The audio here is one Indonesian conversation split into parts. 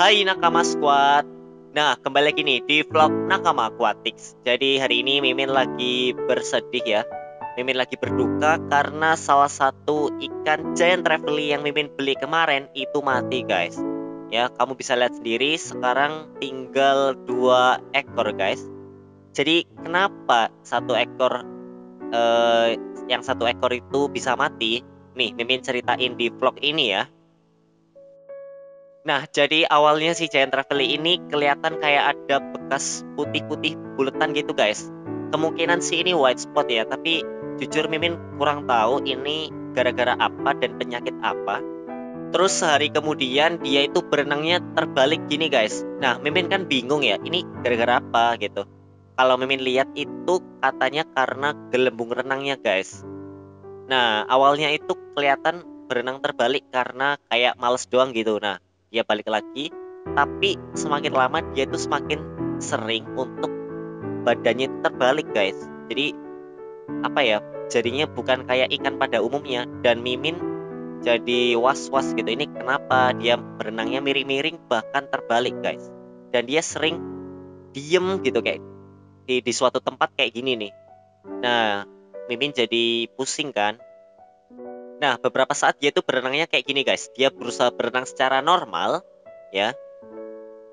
Hai Nakama Squad. Nah, kembali lagi nih di vlog Nakama Aquatics. Jadi hari ini Mimin lagi bersedih ya. Mimin lagi berduka karena salah satu ikan Giant Trevally yang Mimin beli kemarin itu mati, guys. Ya, kamu bisa lihat sendiri sekarang tinggal 2 ekor, guys. Jadi kenapa yang satu ekor itu bisa mati? Nih, Mimin ceritain di vlog ini ya. Nah, jadi awalnya si Giant Trevally ini kelihatan kayak ada bekas putih-putih buletan gitu, guys. Kemungkinan sih ini white spot ya, tapi jujur Mimin kurang tahu ini gara-gara apa dan penyakit apa. Terus sehari kemudian dia itu berenangnya terbalik gini, guys. Nah, Mimin kan bingung ya, ini gara-gara apa gitu. Kalau Mimin lihat itu katanya karena gelembung renangnya, guys. Nah, awalnya itu kelihatan berenang terbalik karena kayak males doang gitu. Nah, dia balik lagi, tapi semakin lama dia itu semakin sering untuk badannya terbalik, guys. Jadi apa ya, jadinya bukan kayak ikan pada umumnya, dan Mimin jadi was-was gitu, ini kenapa dia berenangnya miring-miring bahkan terbalik, guys. Dan dia sering diem gitu kayak di suatu tempat kayak gini nih. Nah, Mimin jadi pusing kan. Nah, beberapa saat dia itu berenangnya kayak gini, guys. Dia berusaha berenang secara normal, ya.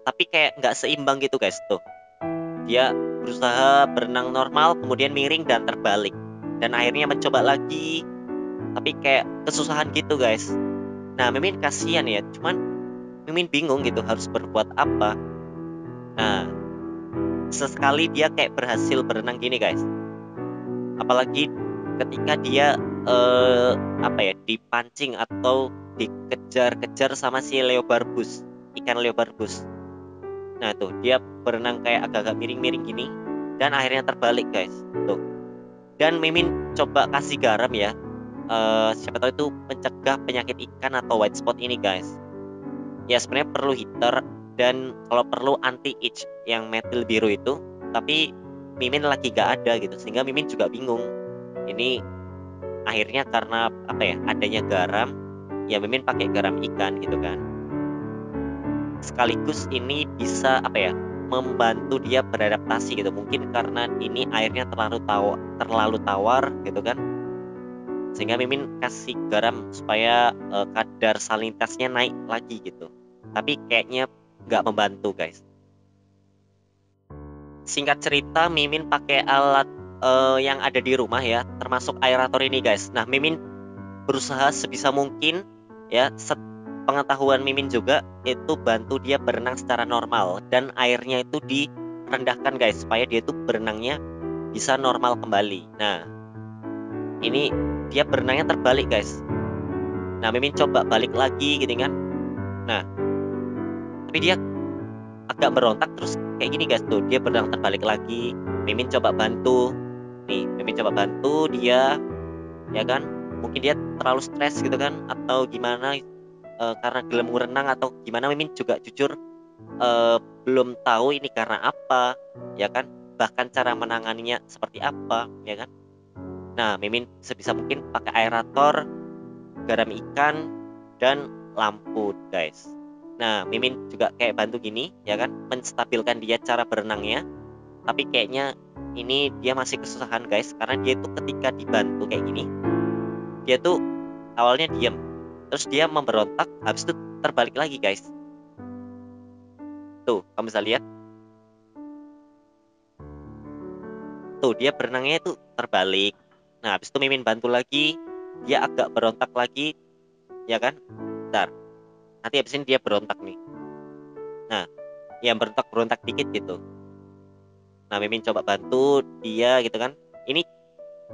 Tapi kayak nggak seimbang gitu, guys. Tuh, dia berusaha berenang normal, kemudian miring dan terbalik. Dan akhirnya mencoba lagi, tapi kayak kesusahan gitu, guys. Nah, Mimin kasihan ya. Cuman Mimin bingung gitu harus berbuat apa. Nah, sesekali dia kayak berhasil berenang gini, guys. Apalagi ketika dia dipancing atau dikejar-kejar sama si Leopard Bush, ikan Leopard Bush. Nah, tuh dia berenang kayak agak-agak miring-miring gini dan akhirnya terbalik, guys. Tuh. Dan Mimin coba kasih garam ya. Siapa tahu itu mencegah penyakit ikan atau white spot ini, guys. Ya, sebenarnya perlu heater dan kalau perlu anti-itch yang metil biru itu, tapi Mimin lagi gak ada gitu, sehingga Mimin juga bingung. Ini akhirnya karena apa ya, adanya garam ya, Mimin pakai garam ikan gitu kan. Sekaligus ini bisa apa ya, membantu dia beradaptasi gitu. Mungkin karena ini airnya terlalu tawar gitu kan, sehingga Mimin kasih garam supaya kadar salinitasnya naik lagi gitu. Tapi kayaknya nggak membantu, guys. Singkat cerita, Mimin pakai alat yang ada di rumah ya, termasuk aerator ini, guys. Nah, Mimin berusaha sebisa mungkin ya, pengetahuan Mimin juga itu bantu dia berenang secara normal dan airnya itu direndahkan, guys, supaya dia itu berenangnya bisa normal kembali. Nah, ini dia berenangnya terbalik, guys. Nah, Mimin coba balik lagi gitu kan. Nah, tapi dia agak merontak terus kayak gini, guys. Tuh, dia berenang terbalik lagi. Mimin coba bantu. Nih, Mimin coba bantu dia, ya kan? Mungkin dia terlalu stres gitu kan, atau gimana, karena gelembung renang atau gimana. Mimin juga jujur belum tahu ini karena apa, ya kan? Bahkan cara menanganinya seperti apa, ya kan? Nah, Mimin sebisa mungkin pakai aerator, garam ikan, dan lampu, guys. Nah, Mimin juga kayak bantu gini, ya kan? Menstabilkan dia cara berenangnya. Tapi kayaknya ini dia masih kesusahan, guys, karena dia itu ketika dibantu kayak gini, dia tuh awalnya diam, terus dia memberontak, habis itu terbalik lagi, guys. Tuh, kamu bisa lihat. Tuh, dia berenangnya itu terbalik. Nah, habis itu Mimin bantu lagi, dia agak berontak lagi, ya kan? Bentar, nanti habis ini dia berontak nih. Nah, yang berontak-berontak dikit gitu. Nah, Mimin coba bantu dia gitu kan. Ini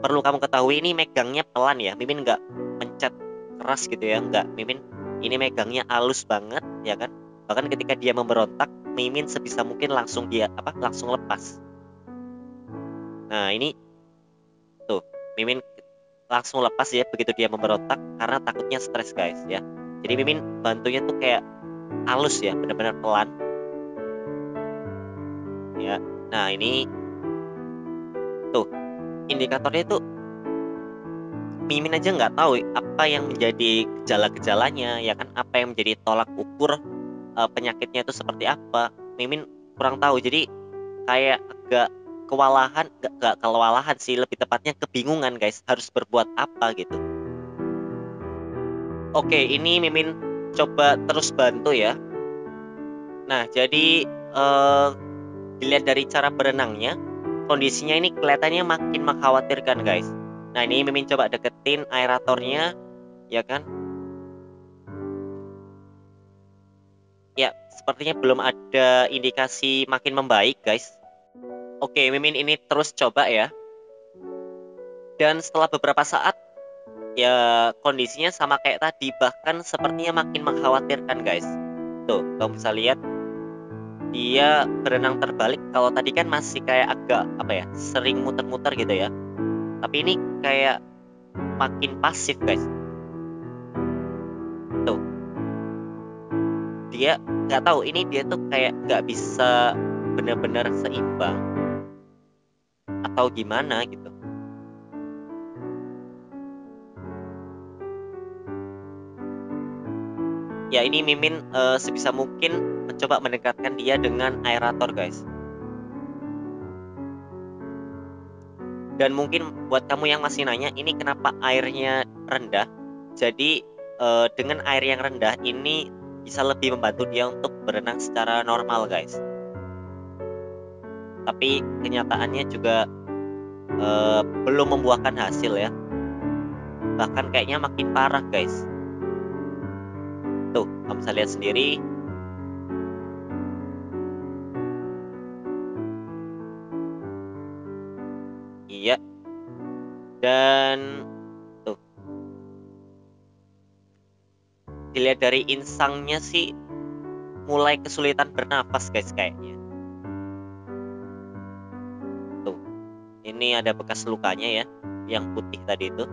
perlu kamu ketahui, ini megangnya pelan ya. Mimin nggak mencet keras gitu ya, nggak. Mimin ini megangnya halus banget ya kan. Bahkan ketika dia memberontak, Mimin sebisa mungkin langsung dia langsung lepas. Nah, ini tuh Mimin langsung lepas ya begitu dia memberontak, karena takutnya stres, guys ya. Jadi Mimin bantunya tuh kayak halus ya, benar-benar pelan ya. Nah, ini tuh indikatornya tuh Mimin aja nggak tahu apa yang menjadi gejala-gejalanya ya kan, apa yang menjadi tolak ukur penyakitnya itu seperti apa, Mimin kurang tahu. Jadi kayak agak kewalahan, gak kewalahan sih, lebih tepatnya kebingungan guys, harus berbuat apa gitu. Oke, ini Mimin coba terus bantu ya. Nah, jadi dilihat dari cara berenangnya, kondisinya ini kelihatannya makin mengkhawatirkan guys. Nah, ini Mimin coba deketin aeratornya, ya kan? Ya, sepertinya belum ada indikasi makin membaik guys. Oke, Mimin ini terus coba ya. Dan setelah beberapa saat, ya kondisinya sama kayak tadi, bahkan sepertinya makin mengkhawatirkan guys. Tuh, kamu bisa lihat dia berenang terbalik. Kalau tadi kan masih kayak agak apa ya, sering muter-muter gitu ya, tapi ini kayak makin pasif guys. Tuh, dia nggak tahu, ini dia tuh kayak nggak bisa bener-bener seimbang atau gimana gitu. Ya, ini Mimin sebisa mungkin mencoba mendekatkan dia dengan aerator guys. Dan mungkin buat kamu yang masih nanya ini kenapa airnya rendah, jadi dengan air yang rendah ini bisa lebih membantu dia untuk berenang secara normal guys. Tapi kenyataannya juga belum membuahkan hasil ya, bahkan kayaknya makin parah guys. Tuh, kamu bisa lihat sendiri. Iya. Dan tuh, dilihat dari insangnya sih mulai kesulitan bernapas guys kayaknya. Tuh, ini ada bekas lukanya ya, yang putih tadi itu.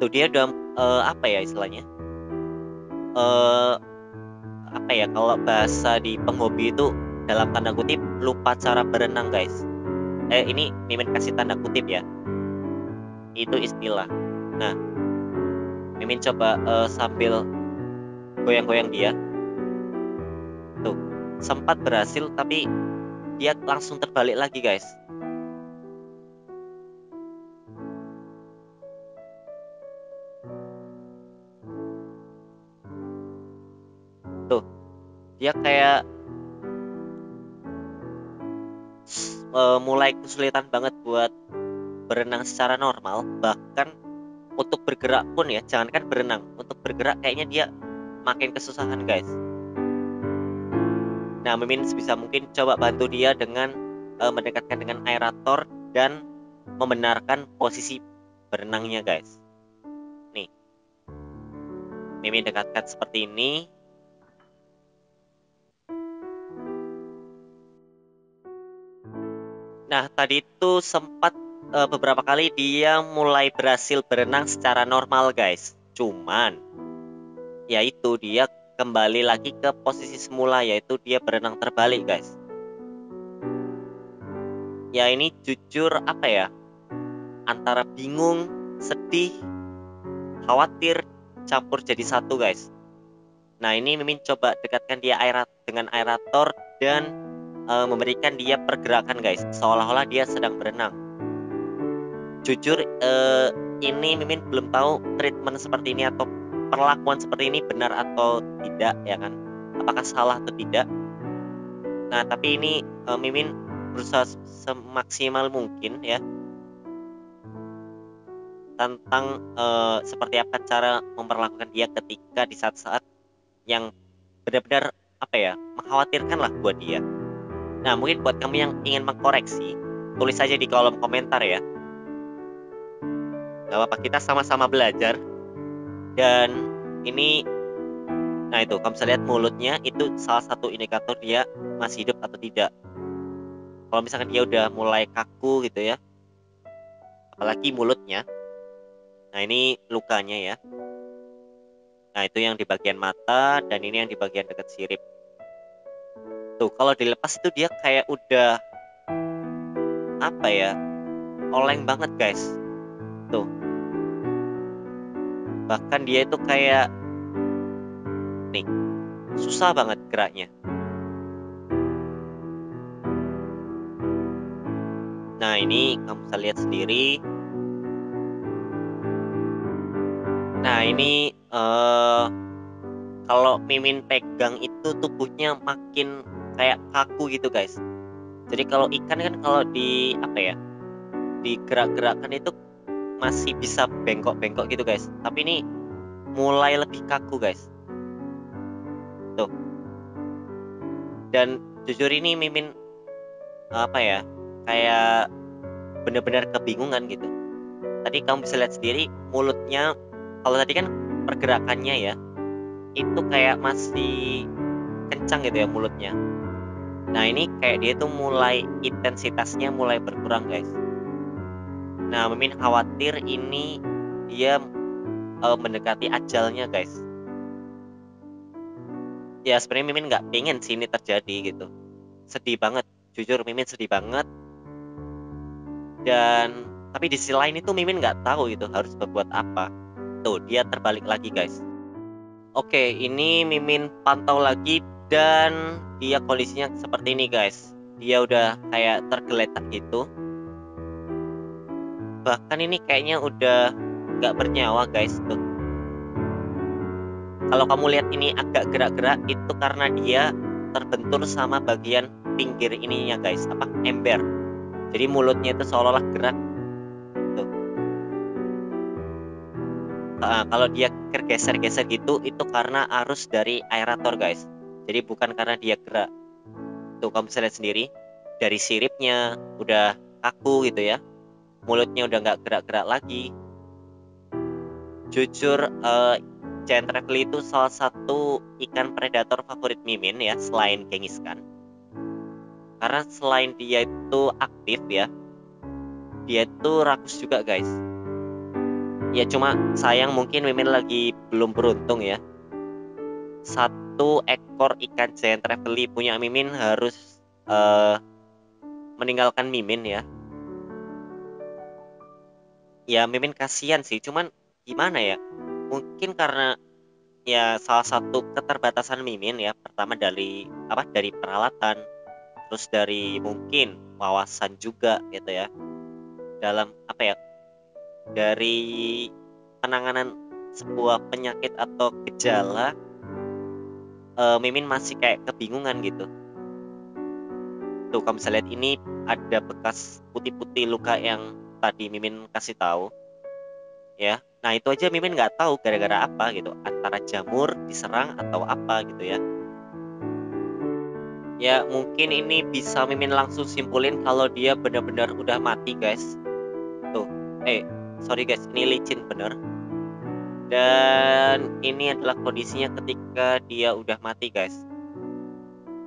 Tuh, dia udah apa ya istilahnya, apa ya kalau bahasa di penghobi itu dalam tanda kutip lupa cara berenang guys. Ini Mimin kasih tanda kutip ya, itu istilah. Nah, Mimin coba sambil goyang-goyang dia. Tuh, sempat berhasil tapi dia langsung terbalik lagi guys. Dia kayak mulai kesulitan banget buat berenang secara normal, bahkan untuk bergerak pun ya, jangankan berenang, untuk bergerak kayaknya dia makin kesusahan guys. Nah, Mimin sebisa mungkin coba bantu dia dengan mendekatkan dengan aerator dan membenarkan posisi berenangnya guys. Nih, Mimin dekatkan seperti ini. Nah, tadi itu sempat beberapa kali dia mulai berhasil berenang secara normal guys. Cuman yaitu dia kembali lagi ke posisi semula, yaitu dia berenang terbalik guys. Ya, ini jujur apa ya, antara bingung, sedih, khawatir, campur jadi satu guys. Nah, ini Mimin coba dekatkan dia dengan aerator dan memberikan dia pergerakan guys, seolah-olah dia sedang berenang. Jujur ini Mimin belum tahu treatment seperti ini atau perlakuan seperti ini benar atau tidak ya kan, apakah salah atau tidak. Nah, tapi ini Mimin berusaha semaksimal mungkin ya tentang seperti apa cara memperlakukan dia ketika di saat-saat yang benar-benar apa ya, mengkhawatirkan lah buat dia. Nah, mungkin buat kamu yang ingin mengkoreksi, tulis aja di kolom komentar ya. Gak apa-apa, kita sama-sama belajar. Dan ini, nah itu, kamu bisa lihat mulutnya, itu salah satu indikator dia masih hidup atau tidak. Kalau misalkan dia udah mulai kaku gitu ya, apalagi mulutnya. Nah, ini lukanya ya. Nah, itu yang di bagian mata, dan ini yang di bagian dekat sirip. Tuh, kalau dilepas itu dia kayak udah apa ya, oleng banget guys. Tuh, bahkan dia itu kayak opening. Susah banget geraknya. Nah, ini kamu bisa lihat sendiri. Nah, ini kalau Mimin pegang itu tubuhnya makin kayak kaku gitu, guys. Jadi kalau ikan kan kalau di apa ya? Digerak-gerakkan itu masih bisa bengkok-bengkok gitu, guys. Tapi ini mulai lebih kaku, guys. Tuh. Dan jujur ini Mimin apa ya? Kayak bener-bener kebingungan gitu. Tadi kamu bisa lihat sendiri mulutnya, kalau tadi kan pergerakannya ya itu kayak masih kencang gitu ya mulutnya. Nah ini kayak dia tuh mulai intensitasnya mulai berkurang, guys. Nah Mimin khawatir ini dia mendekati ajalnya, guys. Ya sebenarnya Mimin nggak pengen sih ini terjadi gitu. Sedih banget, jujur Mimin sedih banget. Dan tapi di sisi lain itu Mimin nggak tahu gitu harus berbuat apa. Tuh dia terbalik lagi, guys. Oke, ini Mimin pantau lagi dan dia kondisinya seperti ini, guys. Dia udah kayak tergeletak gitu. Bahkan ini kayaknya udah nggak bernyawa, guys. Tuh. Kalau kamu lihat ini agak gerak-gerak itu karena dia terbentur sama bagian pinggir ininya, guys. Apa? Ember. Jadi mulutnya itu seolah-olah gerak tuh. Kalau dia tergeser-geser gitu itu karena arus dari aerator, guys. Jadi bukan karena dia gerak. Tuh kamu bisa lihat sendiri dari siripnya udah kaku gitu ya. Mulutnya udah nggak gerak-gerak lagi. Jujur Giant Trevally itu salah satu ikan predator favorit Mimin ya, selain gengiskan. Karena selain dia itu aktif ya, dia itu rakus juga, guys. Ya cuma sayang mungkin Mimin lagi belum beruntung ya. Satu ekor ikan Giant Trevally punya Mimin harus meninggalkan Mimin ya. Ya Mimin kasihan sih, cuman gimana ya. Mungkin karena ya salah satu keterbatasan Mimin ya. Pertama dari apa, dari peralatan, terus dari mungkin wawasan juga gitu ya, dalam apa ya, dari penanganan sebuah penyakit atau gejala. Mimin masih kayak kebingungan gitu. Tuh kamu bisa lihat ini ada bekas putih-putih luka yang tadi Mimin kasih tahu ya. Nah itu aja Mimin nggak tahu gara-gara apa gitu, antara jamur diserang atau apa gitu ya. Ya mungkin ini bisa Mimin langsung simpulin kalau dia benar-benar udah mati, guys. Tuh, sorry guys, ini licin bener. Dan ini adalah kondisinya ketika dia udah mati, guys.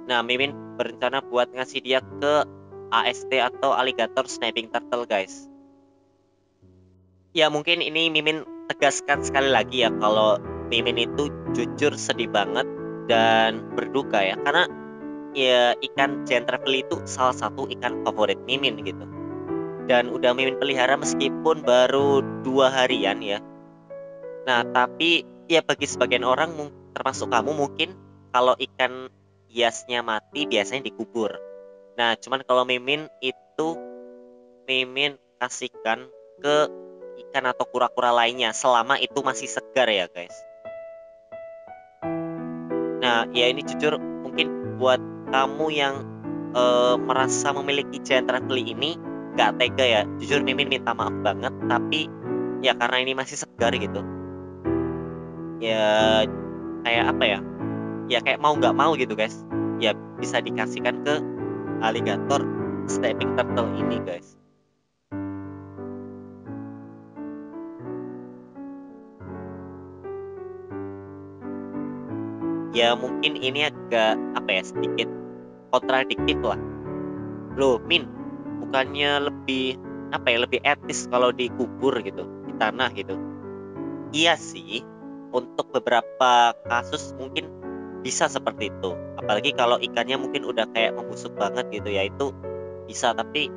Nah Mimin berencana buat ngasih dia ke AST atau Alligator Snapping Turtle, guys. Ya mungkin ini Mimin tegaskan sekali lagi ya, kalau Mimin itu jujur sedih banget dan berduka ya, karena ya ikan Giant Trevally itu salah satu ikan favorit Mimin gitu. Dan udah Mimin pelihara meskipun baru 2 harian ya. Nah tapi ya bagi sebagian orang termasuk kamu mungkin, kalau ikan hiasnya mati biasanya dikubur. Nah cuman kalau Mimin itu Mimin kasihkan ke ikan atau kura-kura lainnya selama itu masih segar ya, guys. Nah ya ini jujur mungkin buat kamu yang merasa memiliki Giant Trevally ini gak tega ya. Jujur Mimin minta maaf banget, tapi ya karena ini masih segar gitu ya, kayak apa ya, ya kayak mau gak mau gitu, guys. Ya bisa dikasihkan ke Alligator Snapping Turtle ini, guys. Ya mungkin ini agak apa ya, sedikit kontradiktif lah. Loh Min, bukannya lebih apa ya, lebih etis kalau dikubur gitu, di tanah gitu. Iya sih, untuk beberapa kasus mungkin bisa seperti itu. Apalagi kalau ikannya mungkin udah kayak membusuk banget gitu ya, itu bisa. Tapi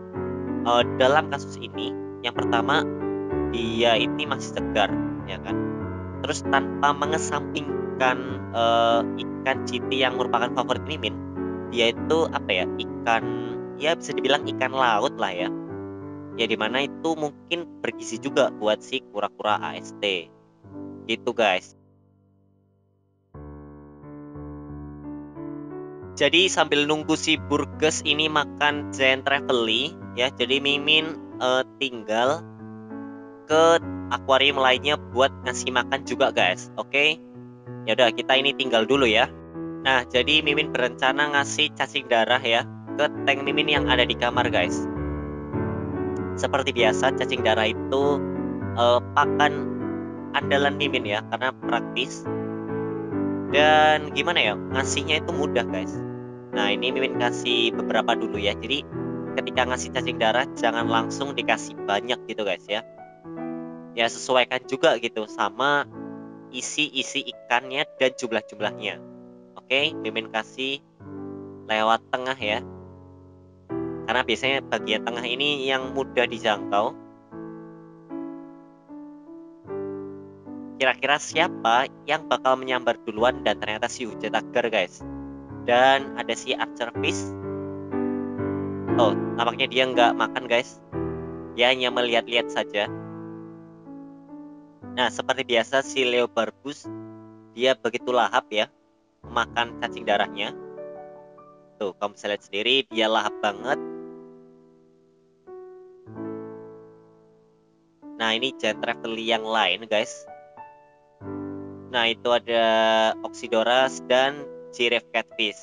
dalam kasus ini, yang pertama dia ini masih segar ya kan, terus tanpa mengesampingkan makan ikan citi yang merupakan favorit Mimin, yaitu apa ya, ikan, ya bisa dibilang ikan laut lah ya, ya dimana itu mungkin bergizi juga buat si kura-kura AST gitu guys. Jadi sambil nunggu si Burgess ini makan Giant Trevally ya, jadi Mimin tinggal ke akuarium lainnya buat ngasih makan juga guys. Oke, ya udah kita ini tinggal dulu ya. Nah jadi Mimin berencana ngasih cacing darah ya ke tank Mimin yang ada di kamar guys. Seperti biasa cacing darah itu pakan andalan Mimin ya, karena praktis dan gimana ya, ngasihnya itu mudah guys. Nah ini Mimin kasih beberapa dulu ya. Jadi ketika ngasih cacing darah jangan langsung dikasih banyak gitu guys ya. Ya sesuaikan juga gitu sama isi-isi ikannya dan jumlah-jumlahnya. Oke, Mimin kasih lewat tengah ya. Karena biasanya bagian tengah ini yang mudah dijangkau. Kira-kira siapa yang bakal menyambar duluan? Dan ternyata si Hujan Tagar guys. Dan ada si Archerfish. Oh, nampaknya dia nggak makan guys. Dia hanya melihat-lihat saja. Nah, seperti biasa si Leopard Bush dia begitu lahap ya, makan cacing darahnya. Tuh, kamu bisa lihat sendiri, dia lahap banget. Nah, ini Giant Trevally yang lain guys. Nah, itu ada Oxydoras dan Giraffe Catfish.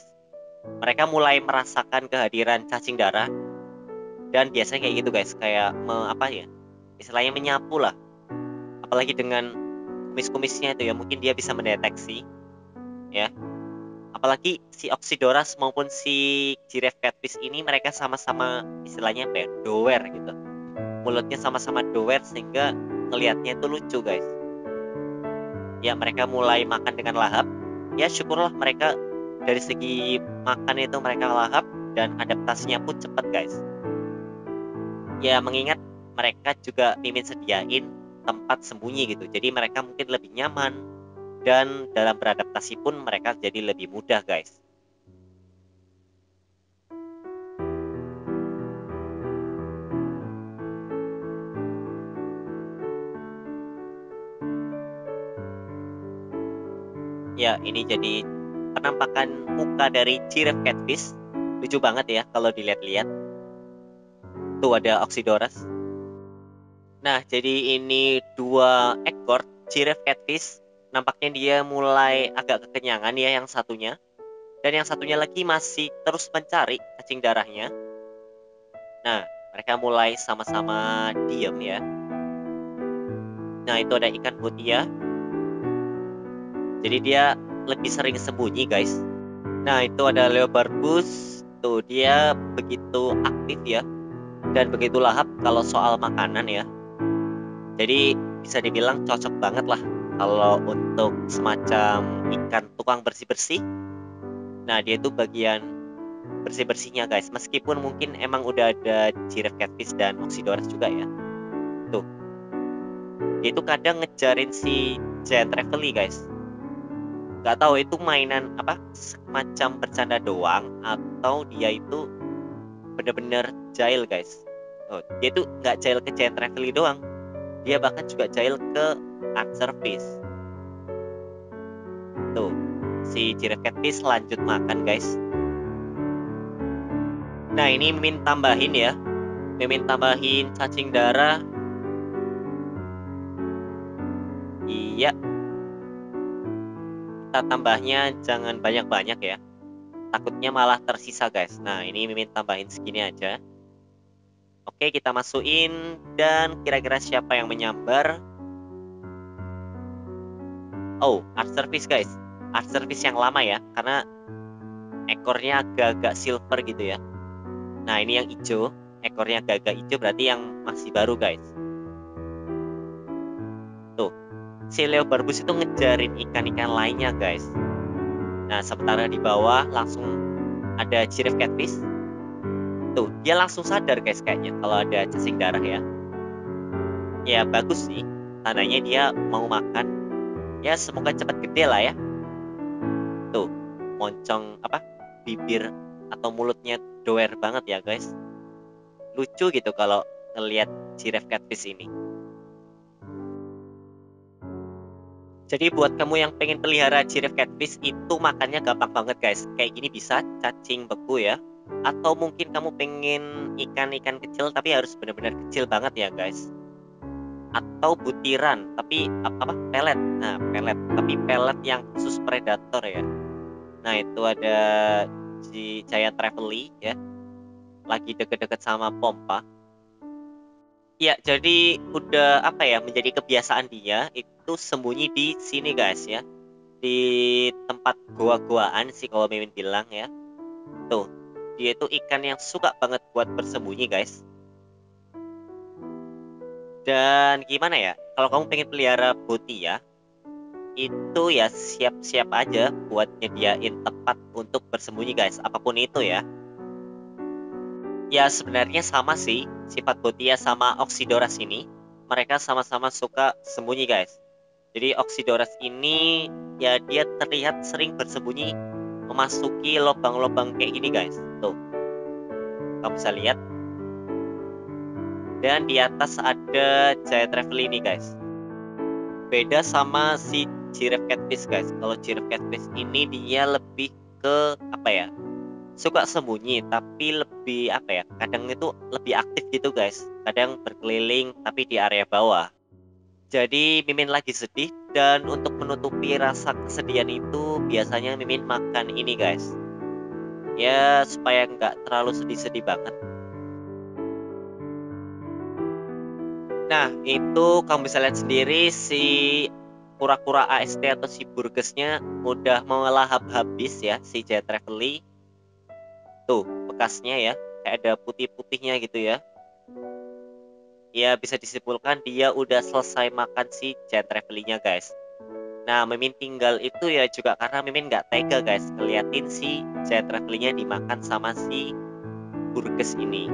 Mereka mulai merasakan kehadiran cacing darah dan biasanya kayak gitu guys, kayak istilahnya menyapu lah, apalagi dengan kumis-kumisnya itu ya, mungkin dia bisa mendeteksi ya. Apalagi si Oxydoras maupun si Giraffe Catfish ini mereka sama-sama istilahnya apa ya, doer gitu, mulutnya sama-sama doer sehingga ngelihatnya itu lucu guys ya. Mereka mulai makan dengan lahap ya, syukurlah mereka dari segi makan itu mereka lahap dan adaptasinya pun cepat guys. Ya mengingat mereka juga Mimin sediain tempat sembunyi gitu, jadi mereka mungkin lebih nyaman dan dalam beradaptasi pun mereka jadi lebih mudah guys. Ya ini jadi penampakan muka dari Giraffe Catfish, lucu banget ya kalau dilihat-lihat. Tuh ada Oxydoras. Nah jadi ini dua ekor Giraffe Catfish, nampaknya dia mulai agak kekenyangan ya yang satunya, dan yang satunya lagi masih terus mencari cacing darahnya. Nah mereka mulai sama-sama diem ya. Nah itu ada ikan butia, jadi dia lebih sering sembunyi guys. Nah itu ada Leopard Bush, tuh dia begitu aktif ya dan begitu lahap kalau soal makanan ya. Jadi bisa dibilang cocok banget lah kalau untuk semacam ikan tukang bersih-bersih. Nah dia itu bagian bersih-bersihnya guys, meskipun mungkin emang udah ada Giraffe Catfish dan Oxydoras juga ya. Tuh dia itu kadang ngejarin si Giant Trevally guys. Gak tahu itu mainan apa, semacam bercanda doang atau dia itu bener-bener jahil guys. Oh, dia itu nggak jahil ke Giant Trevally doang, dia bahkan juga jahil ke Archerfish. Tuh si Giraffe Catfish lanjut makan guys. Nah ini Mimin tambahin ya, Mimin tambahin cacing darah. Iya, tambahnya jangan banyak-banyak ya, takutnya malah tersisa guys. Nah ini Mimin tambahin segini aja. Oke kita masukin, dan kira-kira siapa yang menyambar? Oh, Archerfish guys, Archerfish yang lama ya, karena ekornya agak-agak silver gitu ya. Nah ini yang hijau, ekornya agak-agak hijau berarti yang masih baru guys. Si Leopard Bush itu ngejarin ikan-ikan lainnya guys. Nah sementara di bawah langsung ada Giraffe Catfish. Tuh dia langsung sadar guys kayaknya kalau ada cacing darah ya. Ya bagus sih, tandanya dia mau makan. Ya semoga cepat gede lah ya. moncong apa bibir atau mulutnya doer banget ya guys. Lucu gitu kalau ngelihat Giraffe Catfish ini. Jadi buat kamu yang pengen pelihara Giraffe Catfish itu makannya gampang banget guys. Kayak gini bisa, cacing beku ya. Atau mungkin kamu pengen ikan-ikan kecil tapi harus benar-benar kecil banget ya guys. Atau butiran tapi apa pelet. Nah, pelet tapi pelet yang khusus predator ya. Nah, itu ada di Giant Trevally ya. Lagi deket-deket sama pompa. Ya, jadi udah apa ya, menjadi kebiasaan dia itu sembunyi di sini guys ya. Di tempat goa-goaan sih kalau Mimin bilang ya. Tuh, dia itu ikan yang suka banget buat bersembunyi guys. Dan gimana ya, kalau kamu pengen pelihara butia, itu ya siap-siap aja buat nyediain tempat untuk bersembunyi guys, apapun itu ya. Ya sebenarnya sama sih sifat butia sama Oxydoras ini. Mereka sama-sama suka sembunyi guys. Jadi Oxydoras ini ya dia terlihat sering bersembunyi memasuki lubang-lubang kayak gini guys. Tuh, kamu bisa lihat. Dan di atas ada Giant Trevally ini guys. Beda sama si Giraffe Catfish guys. Kalau Giraffe Catfish ini dia lebih ke apa ya, suka sembunyi tapi lebih apa ya, kadang itu lebih aktif gitu guys, kadang berkeliling tapi di area bawah. Jadi Mimin lagi sedih dan untuk menutupi rasa kesedihan itu biasanya Mimin makan ini guys ya, supaya nggak terlalu sedih-sedih banget. Nah itu kamu bisa lihat sendiri si kura-kura AST atau si burgesnya udah melahap habis ya si Giant Trevally. Tuh, bekasnya ya, kayak ada putih-putihnya gitu ya. Ya, bisa disimpulkan dia udah selesai makan si Giant Trevally-nya guys. Nah, Mimin tinggal itu ya juga karena Mimin nggak tega guys ngeliatin si Giant Trevally-nya dimakan sama si burges ini.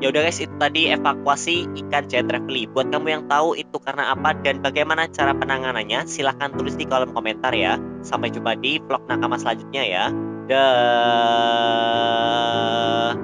Ya udah guys, itu tadi evakuasi ikan Giant Trevally. Buat kamu yang tahu itu karena apa dan bagaimana cara penanganannya, silahkan tulis di kolom komentar ya. Sampai jumpa di vlog Nakama selanjutnya ya. Dah.